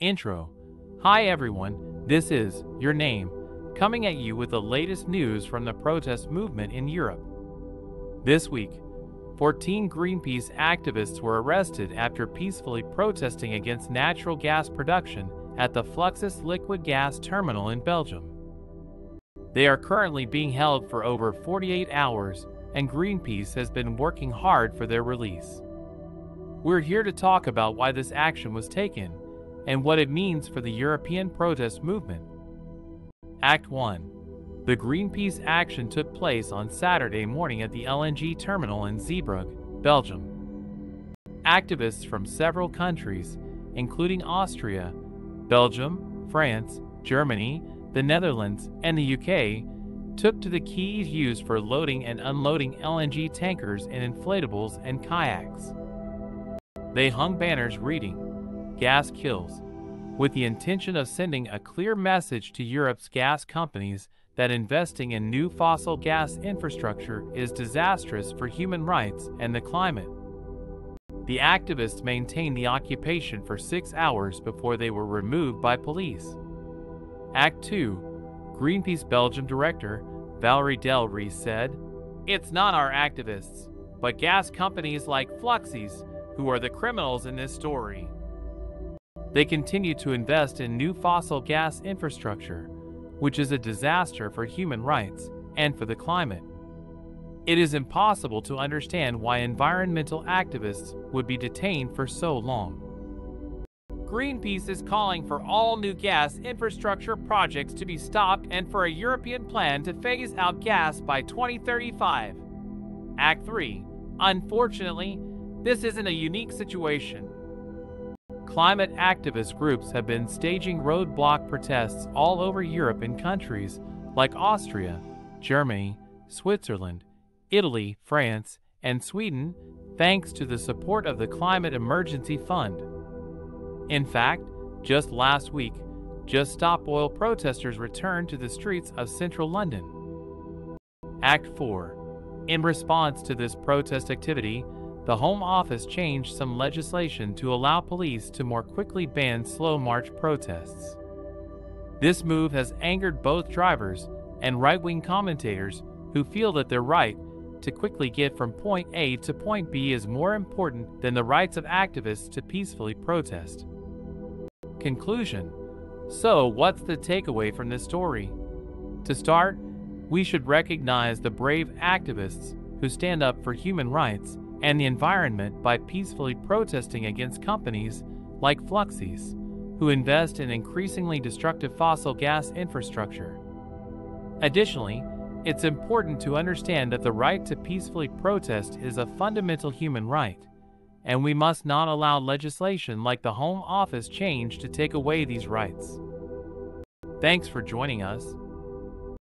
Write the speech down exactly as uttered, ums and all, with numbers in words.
Intro. Hi everyone, this is Your Name, coming at you with the latest news from the protest movement in Europe. This week, fourteen Greenpeace activists were arrested after peacefully protesting against natural gas production at the Fluxys liquid gas terminal in Belgium. They are currently being held for over forty-eight hours, and Greenpeace has been working hard for their release. We're here to talk about why this action was taken and what it means for the European protest movement. Act one. The Greenpeace action took place on Saturday morning at the L N G terminal in Zeebrugge, Belgium. Activists from several countries, including Austria, Belgium, France, Germany, the Netherlands, and the U K, took to the quays used for loading and unloading L N G tankers and inflatables and kayaks. They hung banners reading, "Gas Kills," with the intention of sending a clear message to Europe's gas companies that investing in new fossil gas infrastructure is disastrous for human rights and the climate. The activists maintained the occupation for six hours before they were removed by police. Act two. Greenpeace Belgium Director Valerie del Reese said, "It's not our activists, but gas companies like Fluxys who are the criminals in this story. They continue to invest in new fossil gas infrastructure, which is a disaster for human rights and for the climate. It is impossible to understand why environmental activists would be detained for so long. Greenpeace is calling for all new gas infrastructure projects to be stopped and for a European plan to phase out gas by twenty thirty-five. Act three. Unfortunately, this isn't a unique situation. Climate activist groups have been staging roadblock protests all over Europe in countries like Austria, Germany, Switzerland, Italy, France, and Sweden, thanks to the support of the Climate Emergency Fund. In fact, just last week, Just Stop Oil protesters returned to the streets of central London. Act four. In response to this protest activity, the Home Office changed some legislation to allow police to more quickly ban slow march protests. This move has angered both drivers and right-wing commentators who feel that their right to quickly get from point A to point B is more important than the rights of activists to peacefully protest. Conclusion. So what's the takeaway from this story? To start, we should recognize the brave activists who stand up for human rights and the environment by peacefully protesting against companies like Fluxys, who invest in increasingly destructive fossil gas infrastructure. Additionally, it's important to understand that the right to peacefully protest is a fundamental human right, and we must not allow legislation like the Home Office change to take away these rights. Thanks for joining us.